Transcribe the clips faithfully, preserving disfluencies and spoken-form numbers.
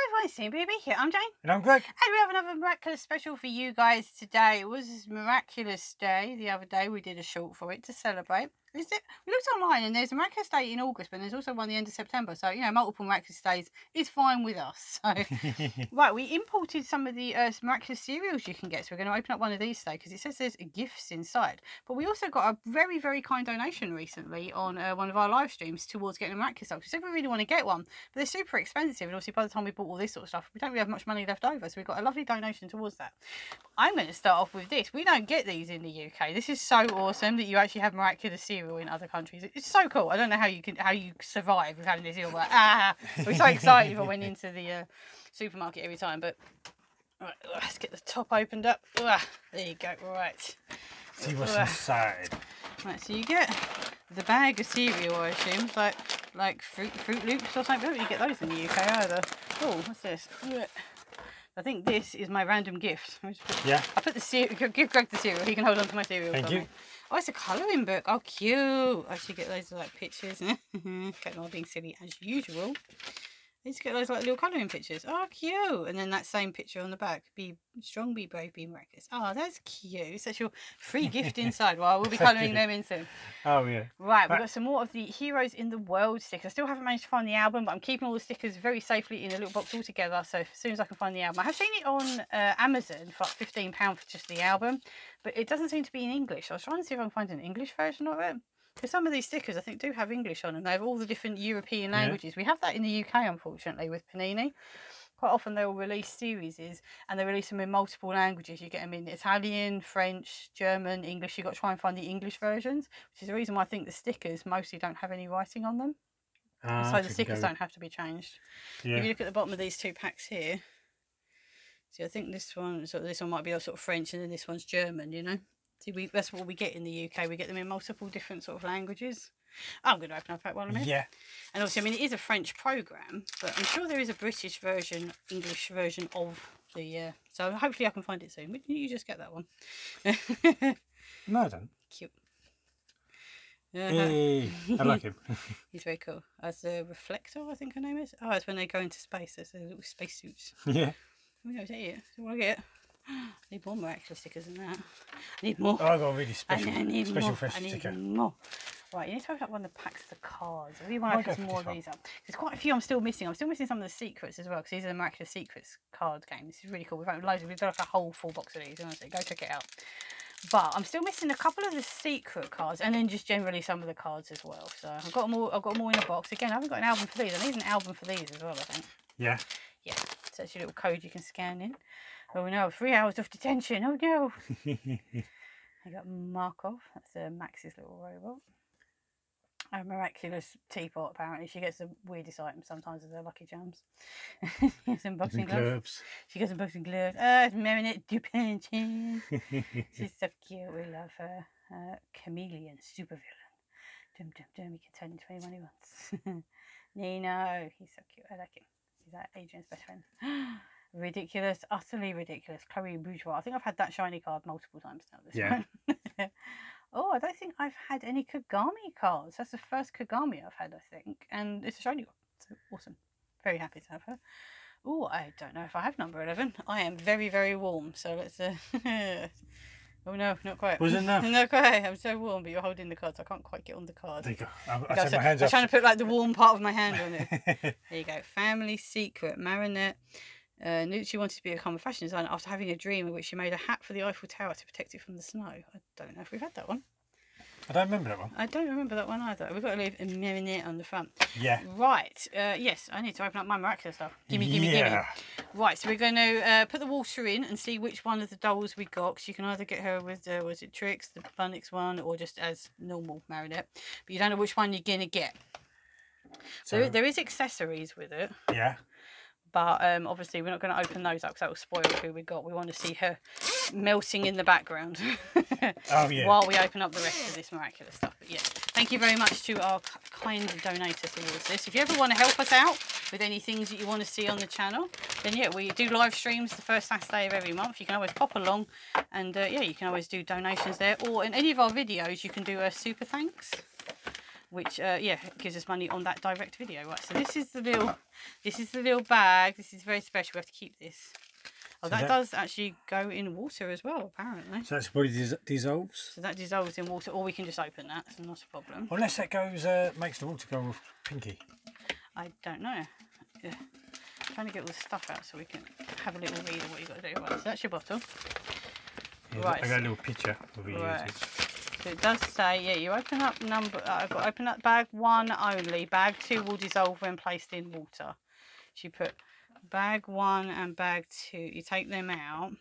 Hi everyone, it's B B here. I'm Jane. And I'm Greg. And we have another Miraculous special for you guys today. It was this Miraculous Day the other day. We did a short for it to celebrate. Is it? We looked online and there's a Miraculous Day in August, but there's also one at the end of September. So, you know, multiple Miraculous Days is fine with us. So, right, we imported some of the uh, Miraculous cereals you can get. So we're going to open up one of these today because it says there's gifts inside. But we also got a very, very kind donation recently on uh, one of our live streams towards getting a Miraculous Day. So we really want to get one, but they're super expensive. And obviously by the time we bought all this sort of stuff, we don't really have much money left over. So we've got a lovely donation towards that. I'm going to start off with this. We don't get these in the U K. This is so awesome that you actually have Miraculous cereals in other countries. It's so cool. I don't know how you can how you survive with having this deal. Like, ah, we're so excited if I went into the uh, supermarket every time. But right, let's get the top opened up. There you go. Right. See what's inside. Right, so you get the bag of cereal, I assume, it's like like fruit fruit loops or something. But you get those in the U K either. Oh, what's this? I think this is my random gift. I put, yeah. I put the cereal. Give Greg the cereal. He can hold on to my cereal. Thank you. Me. Oh, it's a colouring book. Oh, cute. I should get those like pictures. Cat Noir being silly as usual. I used to get those like little colouring pictures. Oh, cute. And then that same picture on the back. Be strong, be brave, be miraculous. Oh, that's cute. That's your free gift inside. Well, we'll be colouring them in soon. Oh, yeah. Right, we've got some more of the Heroes in the World stickers. I still haven't managed to find the album, but I'm keeping all the stickers very safely in a little box all together. So as soon as I can find the album. I have seen it on uh, Amazon for like fifteen pounds for just the album, but it doesn't seem to be in English. I was trying to see if I can find an English version of it. Because some of these stickers, I think, do have English on them. They have all the different European languages. Yeah. We have that in the U K, unfortunately, with Panini. Quite often they will release series and they release them in multiple languages. You get them in Italian, French, German, English. You've got to try and find the English versions, which is the reason why I think the stickers mostly don't have any writing on them. Ah, so the stickers don't have to be changed. Yeah. If you look at the bottom of these two packs here, see, I think this one, so this one might be sort of French and then this one's German, you know? See, we, that's what we get in the U K. We get them in multiple different sort of languages. Oh, I'm going to open up that one a minute. Yeah. And obviously, I mean, it is a French programme, but I'm sure there is a British version, English version of the... Uh, so hopefully I can find it soon. Didn't you just get that one? No, I don't. Cute. Uh-huh. Hey, I like him. He's very cool. As a reflector, I think her name is. Oh, it's when they go into space. There's a little spacesuits. Yeah. There we go, is that it? That's all I get. I need more Miraculous stickers than that. I need more. Oh, I've got a really special, I need special more. fresh I need sticker. More. Right, you need to open up one of the packs of the cards. I really want to open some more of these up. There's quite a few I'm still missing. I'm still missing some of the secrets as well, because these are the Miraculous Secrets card game. This is really cool. We've opened loads of, we've got like a whole full box of these, honestly. Go check it out. But I'm still missing a couple of the secret cards, and then just generally some of the cards as well. So I've got more. I've got more in a box. Again, I haven't got an album for these. I need an album for these as well, I think. Yeah. Yeah. So it's your little code you can scan in. Oh no, three hours of detention, oh no. I got Markov, that's uh, Max's little robot. A miraculous teapot, apparently. She gets the weirdest items sometimes as her lucky charms. She gets some boxing gloves. She gets some boxing gloves. Oh, it's Marinette Dupain-Cheng. She's so cute, we love her. Uh, chameleon, supervillain. Dum dum dum, he can turn into anyone he wants. Nino, he's so cute, I like him. He's like Adrian's best friend. Ridiculous, utterly ridiculous. Chloe Bourgeois. I think I've had that shiny card multiple times now. This yeah. one. Oh, I don't think I've had any Kagami cards. That's the first Kagami I've had, I think. And it's a shiny one. So awesome. Very happy to have her. Oh, I don't know if I have number eleven. I am very, very warm. So let's... Uh... oh, no, not quite. Wasn't enough. Not quite. I'm so warm, but you're holding the cards. I can't quite get on the card. There you go. I, I set so, my hands I'm up. trying to put like the warm part of my hand on it. There you go. Family secret. Marinette... Uh, knew she wanted to become a fashion designer after having a dream in which she made a hat for the Eiffel Tower to protect it from the snow. I don't know if we've had that one. I don't remember that one. I don't remember that one either. We've got to leave a Marinette on the front. Yeah. Right. Uh, yes, I need to open up my miraculous stuff. Gimme, gimme, yeah. gimme. Right, so we're going to uh, put the water in and see which one of the dolls we got. Because you can either get her with, uh, was it Trixx, the Bunnyx one, or just as normal Marinette. But you don't know which one you're going to get. So there, there is accessories with it. Yeah. But um, obviously we're not going to open those up because that will spoil who we got. We want to see her melting in the background oh, yeah. while we open up the rest of this miraculous stuff. But yeah, thank you very much to our kind donator towards this. If you ever want to help us out with any things that you want to see on the channel, then yeah, we do live streams the first Saturday of every month. You can always pop along and uh, yeah, you can always do donations there. Or in any of our videos, you can do a super thanks. which uh, yeah, gives us money on that direct video. Right, so this is the little, this is the little bag. This is very special. We have to keep this. Oh, so that, that does actually go in water as well, apparently. So that's probably dis dissolves. So that dissolves in water, or we can just open that. It's not a problem. Unless that goes, uh, makes the water go pinky. I don't know. Yeah. I'm trying to get all the stuff out so we can have a little read of what you got to do. Right, so that's your bottle. Yeah, right. I got a little picture of what you right. So it does say, yeah, you open up number. Uh, I've got to open up bag one only. Bag two will dissolve when placed in water. So you put bag one and bag two, you take them out,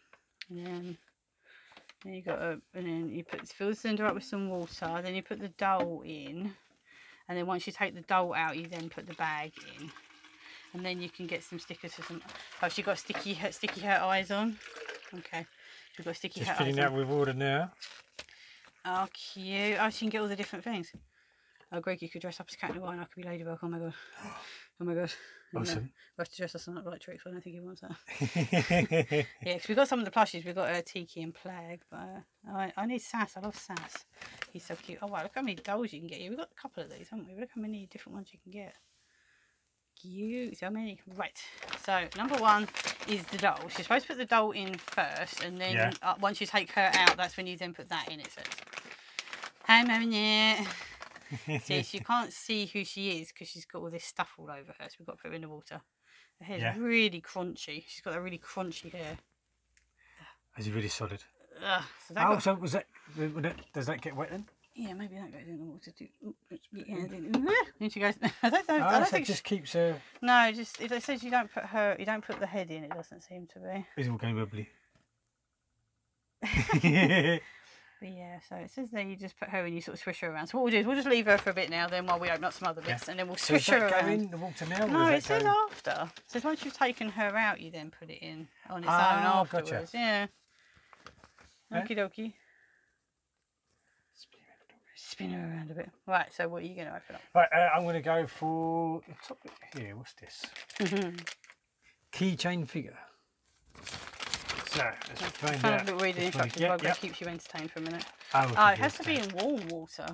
and then, then you got a, and then you put fill the cylinder up with some water, then you put the dole in, and then once you take the dole out, you then put the bag in, and then you can get some stickers for some. Oh, she got sticky her sticky her eyes on. Okay, she got sticky her eyes on. Just filling that with water now. Oh, cute! Oh, she can get all the different things. Oh, Greg, you could dress up as Cat Noir and I could be Ladybug. Oh my god. Oh my god. Awesome. No, we have to dress us up like Trixx. I don't think he wants that. Yeah, because we've got some of the plushies. We've got uh, Tikki and Plagg. But uh, I, I need Sass. I love Sass. He's so cute. Oh, wow. Look how many dolls you can get. We've got a couple of these, haven't we? Look how many different ones you can get. Cute. How many? Right. So, number one is the doll. So you're supposed to put the doll in first. And then yeah. uh, once you take her out, that's when you then put that in, it says. Hey, Marinette. See, she can't see who she is because she's got all this stuff all over her, so we've got to put her in the water. Her hair's yeah. really crunchy. She's got that really crunchy hair. Is it really solid? Uh, so that oh, got... so was that, would it, does that get wet then? Yeah, maybe that goes in the water too. Yeah, and she goes. I don't know. Oh, I don't so think it just she... keeps her. No, just if it says you don't put her, you don't put the head in. It doesn't seem to be. It's all going bubbly. But yeah, so it says there you just put her and you sort of swish her around. So what we'll do is we'll just leave her for a bit now, then while we open up some other bits, yeah. and then we'll swish so her around. In the water now, no, it says going... after. It says once you've taken her out, you then put it in on its ah, own afterwards. Gotcha. Yeah. Okie dokie. Spin her around a bit. Right, so what are you going to open up? Right, uh, I'm going to go for the top bit here. What's this? Keychain figure. So, let's yeah, find out. Kind of reading instructions, yeah, yeah. keeps you entertained for a minute. Oh, oh it has to be in warm water.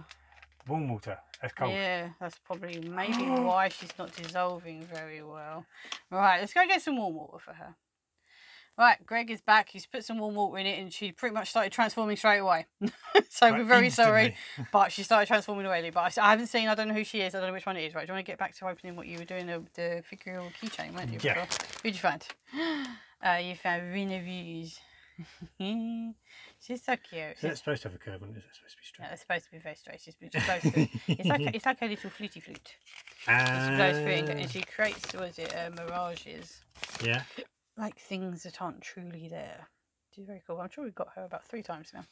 Warm water? That's cold. Yeah, that's probably maybe why she's not dissolving very well. Right, let's go get some warm water for her. Right, Greg is back. He's put some warm water in it and she pretty much started transforming straight away. So right, we're very sorry, but she started transforming away. But I haven't seen, I don't know who she is, I don't know which one it is. Right, do you want to get back to opening what you were doing, the, the figure or keychain, weren't you? Yeah. Who'd you find? Uh, you found Rena Rouge. She's so cute. So that's supposed to have a curve on it, is that supposed to be straight? No, it's supposed to be very straight. She's supposed to. It's like a, it's like a little fluty flute. Uh... She blows through and she creates, what is it, uh, mirages. Yeah. Like things that aren't truly there. She's very cool. I'm sure we've got her about three times now.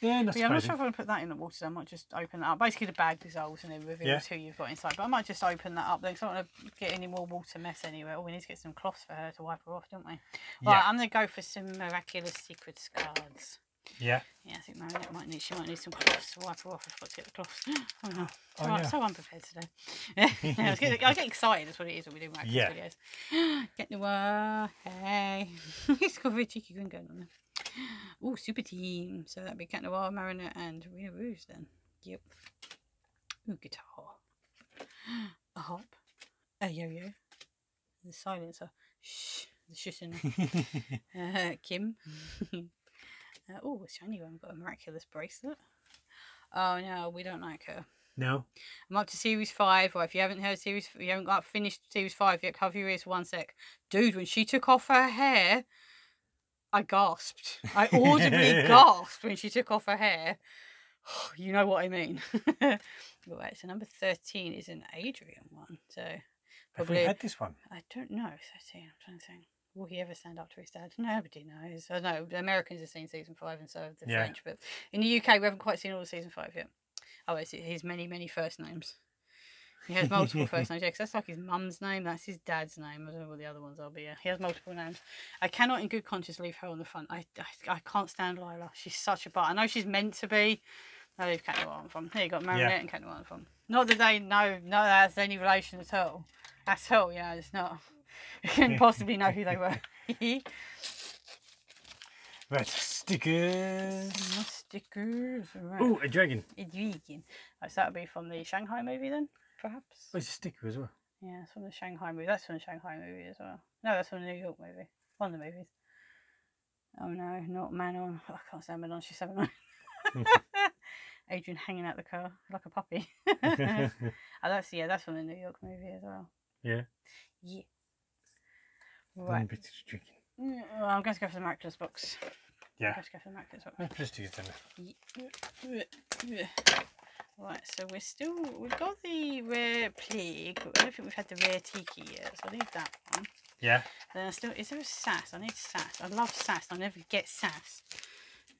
Yeah, that's yeah, I'm not sure if I want to put that in the water. I might just open that up. Basically, the bag dissolves and then reveals yeah. who you've got inside. But I might just open that up then because I don't want to get any more water mess anywhere. Oh, we need to get some cloths for her to wipe her off, don't we? Right, yeah. I'm going to go for some Miraculous Secrets cards. Yeah. Yeah, I think Marinette might need, she might need some cloths to wipe her off. I forgot to get the cloths. Oh, no. Oh, right, yeah. I'm so unprepared today. I, was getting, I get excited. That's what it is when we do Miraculous yeah. videos. Get Noir. Hey. It's got a very cheeky grin going on there. Oh, super team. So that'd be Cat Noir, Marinette, and Rena Rouge then. Yep. Ooh, guitar. A hop. A yo-yo. The silencer. Shh. The shush in there. uh, Kim. uh, oh, a shiny one. We've got a miraculous bracelet. Oh, no, we don't like her. No. I'm up to series five, or if you haven't heard series, you haven't got finished series five yet, cover your ears for one sec. Dude, when she took off her hair, I gasped. I audibly gasped when she took off her hair. Oh, you know what I mean. Right, so number thirteen is an Adrien one. So probably, have we had this one? I don't know. thirteen, I'm trying to think. Will he ever stand up to his dad? Nobody knows. I know the Americans have seen season five and so have the yeah. French, but in the U K we haven't quite seen all of season five yet. Oh, it's his many, many first names. He has multiple first names, yeah, because that's like his mum's name, that's his dad's name. I don't know what the other ones are, but yeah, he has multiple names. I cannot in good conscience leave her on the front. I I, I can't stand Lila. She's such a butt. I know she's meant to be. I leave Cat Noir on from. Here you got Marinette yeah. and Cat Noir on from. Not that they know, no, that has any relation at all. At all, yeah, it's not. You couldn't possibly know who they were. Right, stickers. stickers. Right. Oh, a dragon. A dragon. Oh, so that would be from the Shanghai movie then, perhaps? Oh, it's a sticker as well. Yeah, it's from the Shanghai movie. That's from the Shanghai movie as well. No, that's from the New York movie. One of the movies. Oh no, not Manon. Oh, I can't say Manon, she's seven nine. Adrien hanging out the car like a puppy. Oh, that's, yeah, that's from the New York movie as well. Yeah. Yeah. Right. One bit of drinking. Well, I'm going to go for the Miraculous box. Yeah. I'm going to go for the Miraculous box. No, just do your thing. Right, so we're still, we've got the rare Plagg, but I don't think we've had the rare Tikki yet, so I need that one. Yeah. Then I still, is there a Sass? I need Sass. I love Sass. I never get Sass.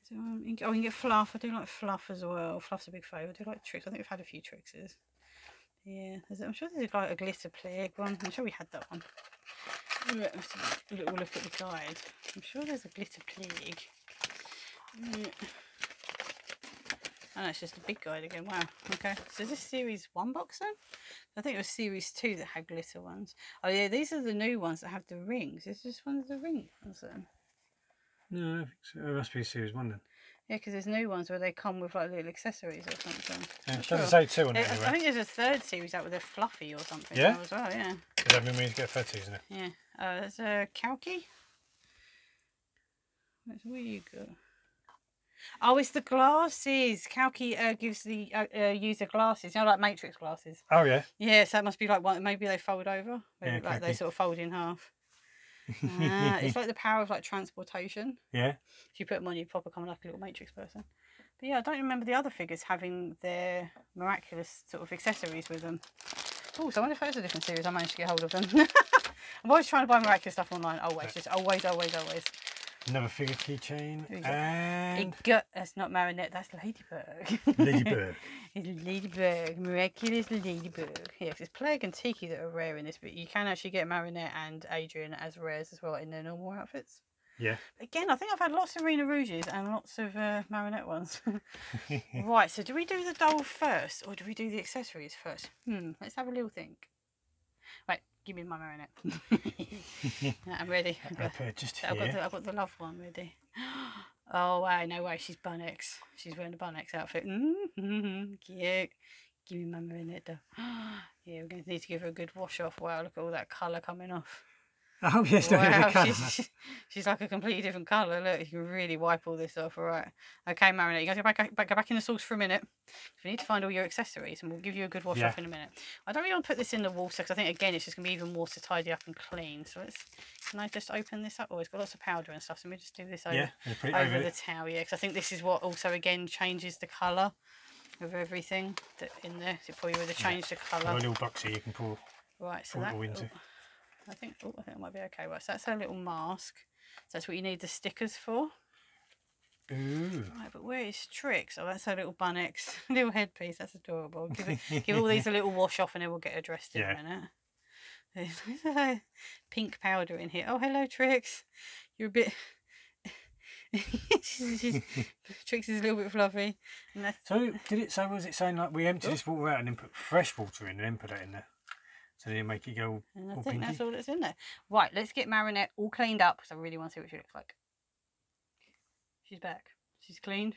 So, um, oh, I can get Fluff. I do like Fluff as well. Fluff's a big favourite. I do like Trixx. I think we've had a few Trixxes. Yeah. There's, I'm sure there's like a glitter Plagg one. I'm sure we had that one. Let's have a little look at the guide. I'm sure there's a glitter Plagg. Yeah. Oh, no, it's just a big guide again. Wow. Okay. So is this series one box then? I think it was series two that had glitter ones. Oh yeah, these are the new ones that have the rings. Is this one of the ring ones then? No, I think so. It must be series one then. Yeah, because there's new ones where they come with like little accessories or something. Yeah, it doesn't say two on it anyway. I think there's a third series out with a fluffy or something. Yeah. As well, yeah. Because that means you get a third series now. Yeah. Uh, there's a Kaalki. Where's where you go? Oh, it's the glasses. Kaalki uh, gives the uh, uh, user glasses, you know, like Matrix glasses. Oh, yeah. Yeah, so that must be like one, maybe they fold over, maybe, yeah, like they sort of fold in half. Ah, it's like the power of like transportation. Yeah. If you put them on, you pop become like a little Matrix person. But yeah, I don't remember the other figures having their miraculous sort of accessories with them. Oh, so I wonder if that's a different series. I managed to get hold of them. I'm always trying to buy miraculous stuff online. Always, just always, always, always. Another figure keychain and... Got, that's not Marinette, that's Ladybug. Ladybug. It's Ladybug, Miraculous Ladybug. Yeah, it's Plagg and Tikki that are rare in this, but you can actually get Marinette and Adrien as rares as well in their normal outfits. Yeah. Again, I think I've had lots of Rena Rouges and lots of uh, Marinette ones. Right, so do we do the doll first or do we do the accessories first? Hmm, let's have a little think. Right. Give me my Marinette. No, I'm ready. I've got, just I've, got the, I've got the loved one ready. Oh, wow, no way. She's Bunnyx. She's wearing the Bunnyx outfit. Mm-hmm, cute. Give me my Marinette, though. Yeah, we're going to need to give her a good wash off. Wow, look at all that colour coming off. Oh, yes, wow, no, she's, she's like a completely different colour. Look, you can really wipe all this off. All right. Okay, Marinette, you guys go back, go back in the sauce for a minute. We need to find all your accessories and we'll give you a good wash yeah. off in a minute. I don't really want to put this in the water because I think, again, it's just going to be even more to tidy up and clean. So let's, can I just open this up? Oh, it's got lots of powder and stuff. So let me just do this over, yeah, over, over the towel. Yeah, because I think this is what also, again, changes the colour of everything that in there. So for you to change yeah. the colour. A little box here you can pour, right, so pour that, it all into. Oh, I think, oh, I think it might be okay. Right, so that's her little mask. So that's what you need the stickers for. Ooh. Right, but where is Trixx? Oh, that's her little Bunnyx, little headpiece. That's adorable. Give, it, give all these a little wash off and then we'll get her dressed in yeah. a minute. There's pink powder in here. Oh, hello, Trixx. You're a bit... she's, she's, Trixx is a little bit fluffy. And that's... So did it say, was it saying like we empty this water out and then put fresh water in and then put that in there? So they make you go. And I think pinky. That's all that's in there. Right, let's get Marinette all cleaned up because I really want to see what she looks like. She's back. She's cleaned.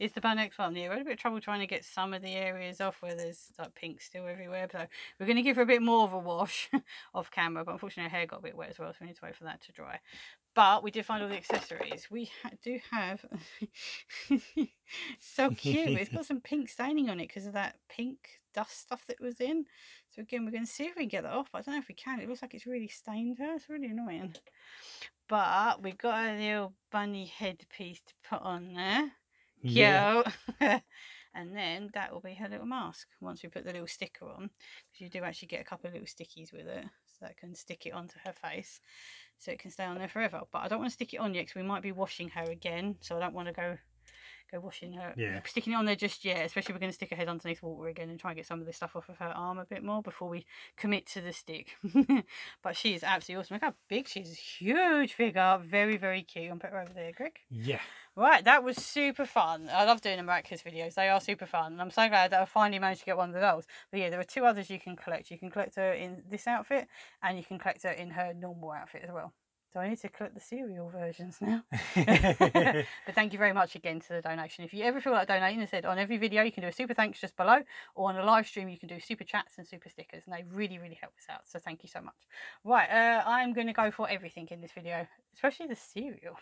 It's the Bunnyx one. Yeah, we had a bit of trouble trying to get some of the areas off where there's like pink still everywhere. So we're going to give her a bit more of a wash off camera. But unfortunately, her hair got a bit wet as well, so we need to wait for that to dry. But we did find all the accessories. We ha do have. So cute. It's got some pink staining on it because of that pink dust stuff that was in. So again, we're going to see if we can get that off. But I don't know if we can. It looks like it's really stained her. It's really annoying. But we got a little bunny headpiece to put on there. Yeah. Yo. And then that will be her little mask once we put the little sticker on. Because you do actually get a couple of little stickies with it. So that can stick it onto her face. So it can stay on there forever. But I don't want to stick it on yet because we might be washing her again. So I don't want to go... Go washing her, yeah. Sticking it on there just yet, especially we're going to stick her head underneath water again and try and get some of this stuff off of her arm a bit more before we commit to the stick. But she is absolutely awesome. Look how big she is. Huge figure. Very, very cute. I'm going to put her over there, Greg. Yeah. Right, that was super fun. I love doing the Miraculous videos. They are super fun. And I'm so glad that I finally managed to get one of the dolls. But yeah, there are two others you can collect. You can collect her in this outfit and you can collect her in her normal outfit as well. So I need to collect the cereal versions now. But thank you very much again to the donation. If you ever feel like donating, I said on every video you can do a super thanks just below, or on a live stream you can do super chats and super stickers, and they really, really help us out. So thank you so much. Right, uh, I'm going to go for everything in this video, especially the cereal.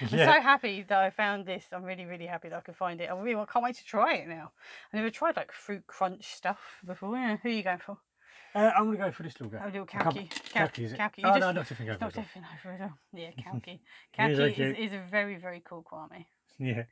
Yeah. I'm so happy that I found this. I'm really, really happy that I could find it. I really I can't wait to try it now. I never tried like fruit crunch stuff before. Yeah. Who are you going for? Uh, I'm going to go for this little guy. Oh, little Kaalki. Kaalki, is it? Kaalki. Oh, just, no, not tipping over. Not tipping over at all. Yeah, Kaalki. Kaalki so is, is a very, very cool Kwami. Yeah. Very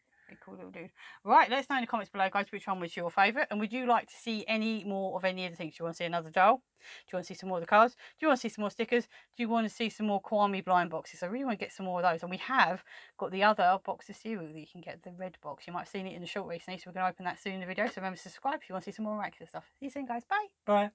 cool little dude. Right, let us know in the comments below, guys, which one was your favourite. And would you like to see any more of any of the things? Do you want to see another doll? Do you want to see some more of the cars? Do you want to see some more stickers? Do you want to see some more Kwami blind boxes? I really want to get some more of those. And we have got the other box of cereal that you can get, the red box. You might have seen it in the short recently, so we're going to open that soon in the video. So remember to subscribe if you want to see some more miraculous stuff. See you soon, guys. Bye. Bye.